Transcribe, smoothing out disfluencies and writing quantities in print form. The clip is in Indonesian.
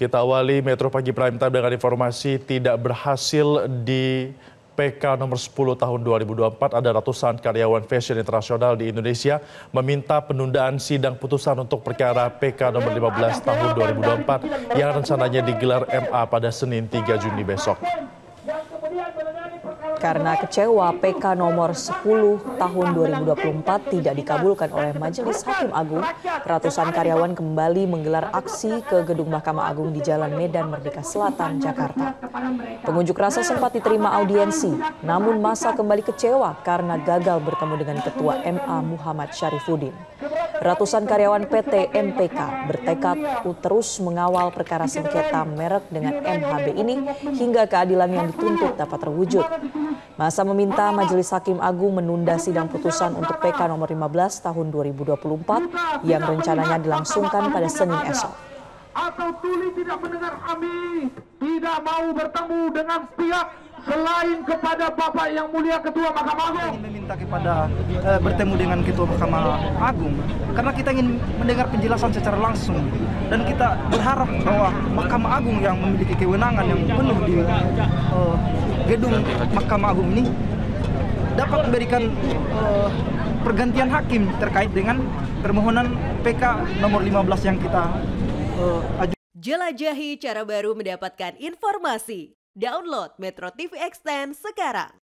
Kita awali Metro Pagi Prime Time dengan informasi tidak berhasil di PK nomor 10 tahun 2024. Ada ratusan karyawan fashion internasional di Indonesia meminta penundaan sidang putusan untuk perkara PK nomor 15 tahun 2024 yang rencananya digelar MA pada Senin 3 Juni besok. Karena kecewa, PK nomor 10 tahun 2024 tidak dikabulkan oleh Majelis Hakim Agung, ratusan karyawan kembali menggelar aksi ke Gedung Mahkamah Agung di Jalan Medan Merdeka Selatan, Jakarta. Pengunjuk rasa sempat diterima audiensi, namun massa kembali kecewa karena gagal bertemu dengan Ketua MA Muhammad Syarifuddin. Ratusan karyawan PT MPK bertekad terus mengawal perkara sengketa merek dengan MHB ini hingga keadilan yang dituntut dapat terwujud. Masa meminta Majelis Hakim Agung menunda sidang putusan untuk PK nomor 15 tahun 2024 yang rencananya dilangsungkan pada Senin esok. Atau tuli tidak mendengar kami, tidak mau bertemu dengan pihak selain kepada Bapak Yang Mulia Ketua Mahkamah Agung. Kami meminta kepada bertemu dengan Ketua Mahkamah Agung karena kita ingin mendengar penjelasan secara langsung dan kita berharap bahwa Mahkamah Agung yang memiliki kewenangan yang penuh di gedung Mahkamah Agung ini dapat memberikan pergantian hakim terkait dengan permohonan PK nomor 15 yang kita ajukan. Jelajahi cara baru mendapatkan informasi. Download Metro TV Extend sekarang.